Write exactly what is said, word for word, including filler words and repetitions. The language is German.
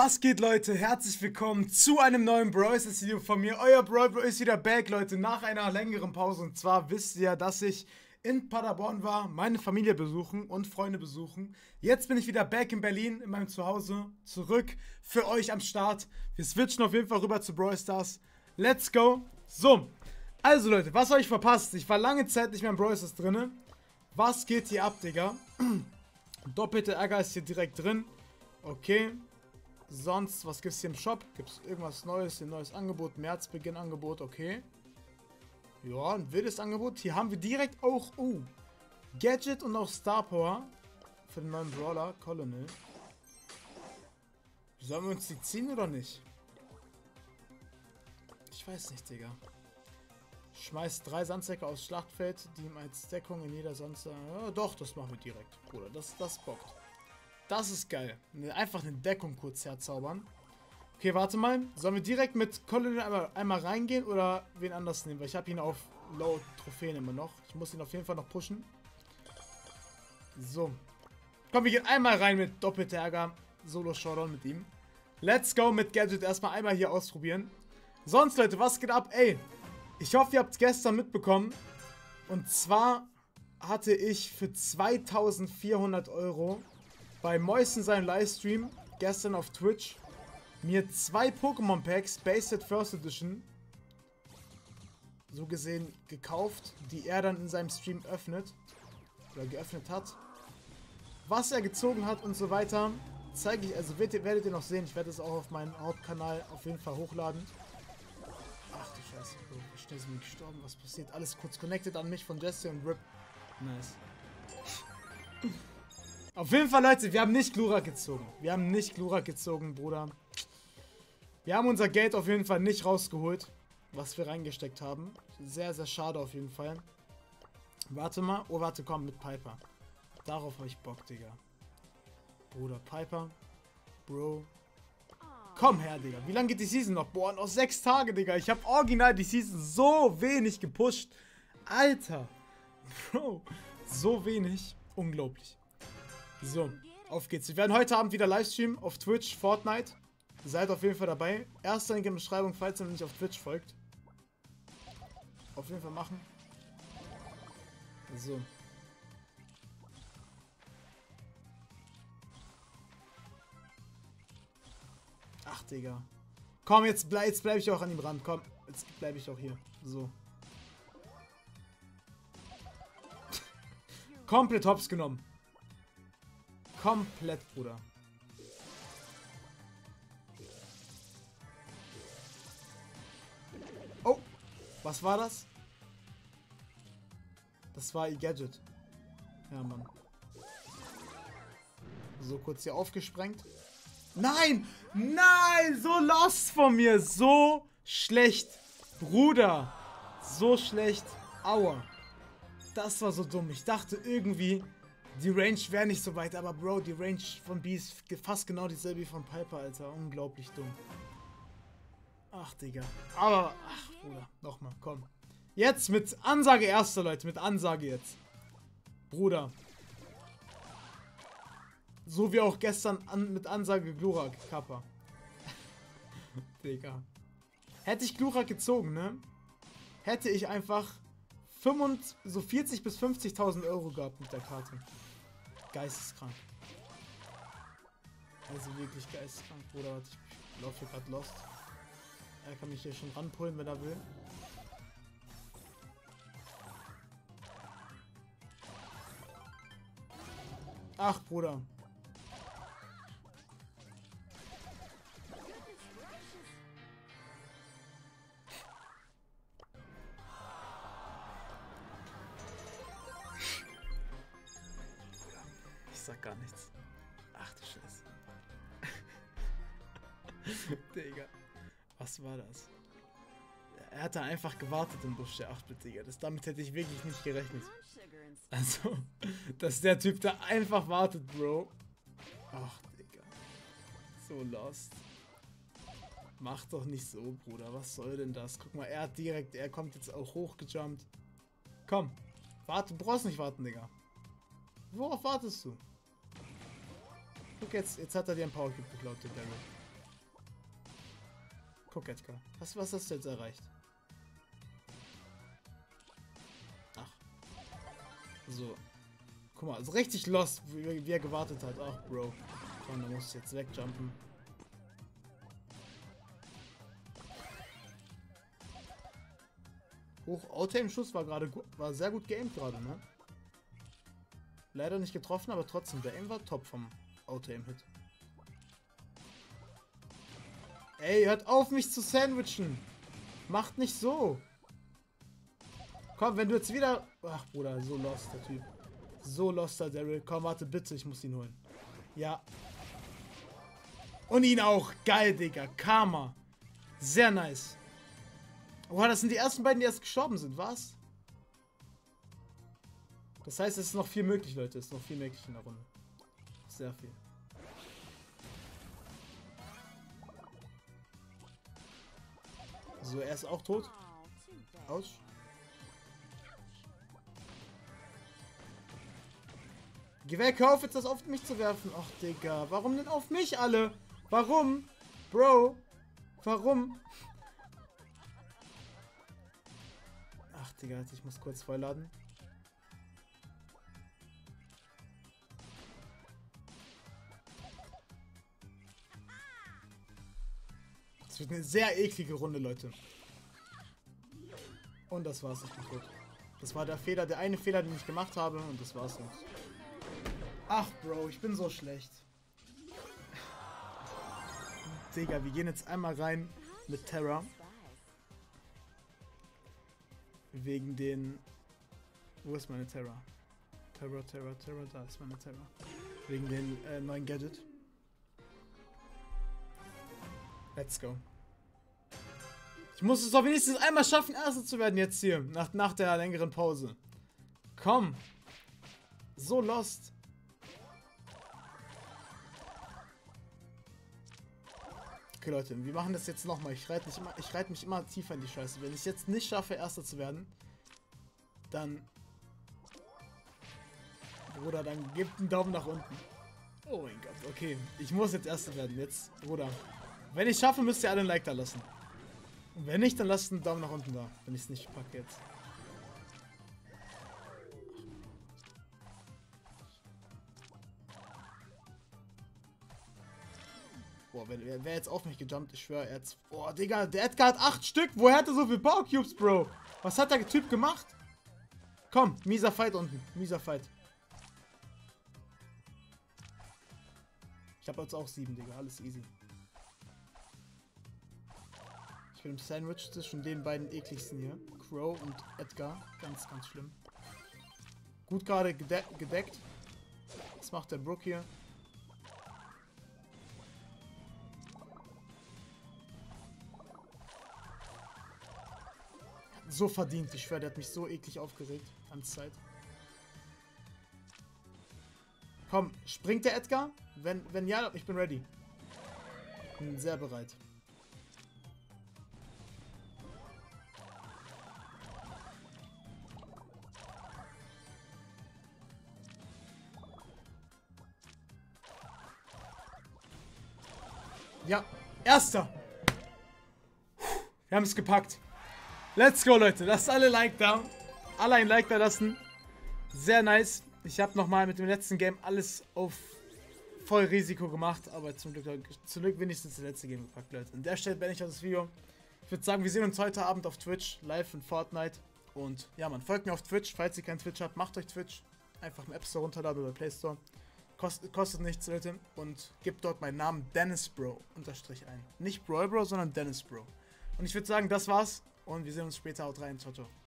Was geht, Leute? Herzlich willkommen zu einem neuen Brawl Stars Video von mir. Euer Brawl Bro ist wieder back, Leute, nach einer längeren Pause. Und zwar wisst ihr ja, dass ich in Paderborn war, meine Familie besuchen und Freunde besuchen. Jetzt bin ich wieder back in Berlin, in meinem Zuhause, zurück für euch am Start. Wir switchen auf jeden Fall rüber zu Brawl Stars. Let's go! So, also Leute, was habe ich verpasst? Ich war lange Zeit nicht mehr in Brawl Stars drin. Was geht hier ab, Digga? Doppelte Ärger ist hier direkt drin. Okay. Sonst, was gibt es hier im Shop? Gibt es irgendwas Neues? Ein neues Angebot? Märzbeginn-Angebot, okay. Ja, ein wildes Angebot. Hier haben wir direkt auch, oh, Gadget und auch Star Power für den neuen Brawler, Colonel. Sollen wir uns die ziehen oder nicht? Ich weiß nicht, Digga. Schmeißt drei Sandsäcke aufs Schlachtfeld, die ihm als Deckung in jeder Sandsäcke... Ja, doch, das machen wir direkt, Bruder. Das, das bockt. Das ist geil. Einfach eine Deckung kurz herzaubern. Okay, warte mal. Sollen wir direkt mit Colin einmal, einmal reingehen oder wen anders nehmen? Weil ich habe ihn auf Low Trophäen immer noch. Ich muss ihn auf jeden Fall noch pushen. So. Komm, wir gehen einmal rein mit doppelter Ärger. Solo-Showdown mit ihm. Let's go mit Gadget. Erstmal einmal hier ausprobieren. Sonst, Leute, was geht ab? Ey, ich hoffe, ihr habt es gestern mitbekommen. Und zwar hatte ich für zweitausendvierhundert Euro... bei Moist in seinem Livestream gestern auf Twitch mir zwei Pokémon Packs Basic First Edition so gesehen gekauft, die er dann in seinem Stream öffnet oder geöffnet hat. Was er gezogen hat und so weiter, zeige ich, also werdet, werdet ihr noch sehen. Ich werde es auch auf meinem Hauptkanal auf jeden Fall hochladen. Ach du Scheiße, Bro, wie schnell sind wir gestorben, was passiert? Alles kurz connected an mich von Jesse und Rip. Nice. Auf jeden Fall, Leute, wir haben nicht Glurak gezogen. Wir haben nicht Glurak gezogen, Bruder. Wir haben unser Geld auf jeden Fall nicht rausgeholt, was wir reingesteckt haben. Sehr, sehr schade auf jeden Fall. Warte mal. Oh, warte, komm, mit Piper. Darauf habe ich Bock, Digga. Bruder, Piper. Bro. Komm her, Digga. Wie lange geht die Season noch? Boah, noch sechs Tage, Digga. Ich habe original die Season so wenig gepusht. Alter. Bro. So wenig. Unglaublich. So, auf geht's. Wir werden heute Abend wieder Livestream auf Twitch, Fortnite. Seid auf jeden Fall dabei. Erster Link in der Beschreibung, falls ihr noch nicht auf Twitch folgt. Auf jeden Fall machen. So. Ach, Digga. Komm, jetzt bleib, jetzt bleib ich auch an ihm ran. Komm, jetzt bleib ich auch hier. So. Komplett hops genommen. Komplett, Bruder. Oh, was war das? Das war ihr Gadget. Ja, Mann. So kurz hier aufgesprengt. Nein! Nein! So lost von mir! So schlecht! Bruder! So schlecht! Aua! Das war so dumm. Ich dachte irgendwie... die Range wäre nicht so weit, aber Bro, die Range von B ist fast genau dieselbe wie von Piper, Alter. Unglaublich dumm. Ach, Digga. Aber, ach, Bruder. Nochmal, komm. Jetzt mit Ansage erster, Leute. Mit Ansage jetzt. Bruder. So wie auch gestern an, mit Ansage Glurak, Kappa. Digga. Hätte ich Glurak gezogen, ne? Hätte ich einfach so vierzig bis fünfzigtausend Euro gehabt mit der Karte. Geisteskrank. Also wirklich geisteskrank, Bruder. Warte, ich laufe hier gerade lost. Er kann mich hier schon ranpullen, wenn er will. Ach, Bruder. Ich sag gar nichts. Ach du Scheiße. Digga. Was war das? Er hat da einfach gewartet im Busch, der Achtbit, Digga. Das, damit hätte ich wirklich nicht gerechnet. Also, dass der Typ da einfach wartet, Bro. Ach, Digga. So lost. Mach doch nicht so, Bruder. Was soll denn das? Guck mal, er hat direkt, er kommt jetzt auch hochgejumpt. Komm. Warte, du brauchst nicht warten, Digga. Worauf wartest du? Guck jetzt, jetzt hat er dir ein Powercube geklaut, der Daryl. Guck, Edgar. Was, was hast du jetzt erreicht? Ach. So. Guck mal, ist richtig lost, wie, wie er gewartet hat. Ach, Bro. Komm, da muss ich jetzt wegjumpen. Hoch. Outtame-Schuss war gerade gut. War sehr gut geaimt gerade, ne? Leider nicht getroffen, aber trotzdem. Der Aim war top vom Outtame-Hit. Ey, hört auf, mich zu sandwichen. Macht nicht so. Komm, wenn du jetzt wieder... Ach, Bruder, so lost der Typ. So lost der Daryl. Komm, warte, bitte, ich muss ihn holen. Ja. Und ihn auch. Geil, Digga. Karma. Sehr nice. Oha, das sind die ersten beiden, die erst gestorben sind, was? Das heißt, es ist noch viel möglich, Leute. Es ist noch viel möglich in der Runde. Sehr viel. So, er ist auch tot. Aus. Geh weg, hör auf jetzt das auf mich zu werfen. Ach, Digga. Warum denn auf mich alle? Warum? Bro. Warum? Ach, Digga, ich muss kurz vollladen. Das wird eine sehr eklige Runde, Leute. Und das war's, ich bin tot. Das war der Fehler, der eine Fehler, den ich gemacht habe, und das war's jetzt. Ach, Bro, ich bin so schlecht. Digga, wir gehen jetzt einmal rein mit Terra. Wegen den... Wo ist meine Terra? Terra, Terra, Terra, da ist meine Terra. Wegen den äh, neuen Gadget. Let's go. Ich muss es doch wenigstens einmal schaffen, Erster zu werden jetzt hier. Nach, nach der längeren Pause. Komm. So lost. Okay, Leute. Wir machen das jetzt nochmal. Ich reite mich immer, ich reite mich immer tiefer in die Scheiße. Wenn ich jetzt nicht schaffe, Erster zu werden, dann... Bruder, dann gebt einen Daumen nach unten. Oh mein Gott. Okay. Ich muss jetzt Erster werden. Jetzt, Bruder. Wenn ich schaffe, müsst ihr alle ein Like da lassen. Und wenn nicht, dann lasst einen Daumen nach unten da, wenn ich es nicht packe jetzt. Boah, wer, wer jetzt auf mich gejumpt? Ich schwöre, er hat... Boah, Digga, der Edgar hat acht Stück. Woher hat er so viel Power Cubes, Bro? Was hat der Typ gemacht? Komm, mieser Fight unten. Mieser Fight. Ich habe jetzt auch sieben, Digga. Alles easy. Ich bin im Sandwich zwischen den beiden ekligsten hier. Crow und Edgar. Ganz, ganz schlimm. Gut gerade gede gedeckt. Was macht der Brook hier? So verdient. Ich schwöre, der hat mich so eklig aufgeregt. Ganz Zeit. Komm, springt der Edgar? Wenn, wenn ja, ich bin ready. Bin sehr bereit. Ja, Erster. Wir haben es gepackt. Let's go, Leute. Lasst alle Like da. Alle ein Like da lassen. Sehr nice. Ich habe nochmal mit dem letzten Game alles auf voll Risiko gemacht. Aber zum Glück, zum Glück wenigstens das letzte Game gepackt, Leute. An der Stelle beende ich das Video. Ich würde sagen, wir sehen uns heute Abend auf Twitch. Live in Fortnite. Und ja, man, folgt mir auf Twitch. Falls ihr keinen Twitch habt, macht euch Twitch. Einfach im App Store runterladen oder Play Store. Kostet, kostet nichts, Leute. Und gebt dort meinen Namen Dennis Bro unterstrich ein. Nicht Brawl Bro, sondern Dennis Bro. Und ich würde sagen, das war's. Und wir sehen uns später. Haut rein. Ciao, ciao.